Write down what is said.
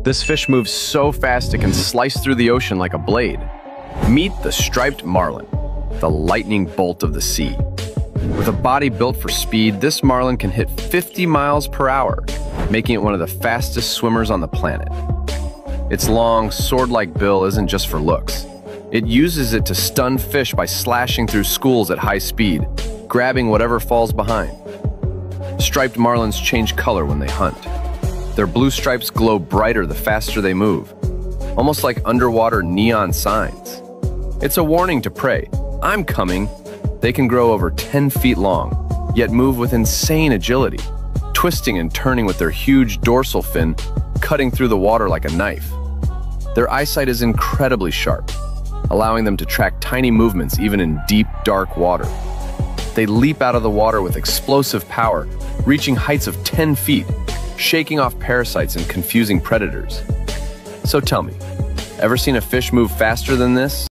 This fish moves so fast it can slice through the ocean like a blade. Meet the striped marlin, the lightning bolt of the sea. With a body built for speed, this marlin can hit 50 miles per hour, making it one of the fastest swimmers on the planet. Its long, sword-like bill isn't just for looks. It uses it to stun fish by slashing through schools at high speed, grabbing whatever falls behind. Striped marlins change color when they hunt. Their blue stripes glow brighter the faster they move, almost like underwater neon signs. It's a warning to prey, "I'm coming." They can grow over 10 feet long, yet move with insane agility, twisting and turning with their huge dorsal fin, cutting through the water like a knife. Their eyesight is incredibly sharp, allowing them to track tiny movements even in deep, dark water. They leap out of the water with explosive power, reaching heights of 10 feet, shaking off parasites and confusing predators. So tell me, ever seen a fish move faster than this?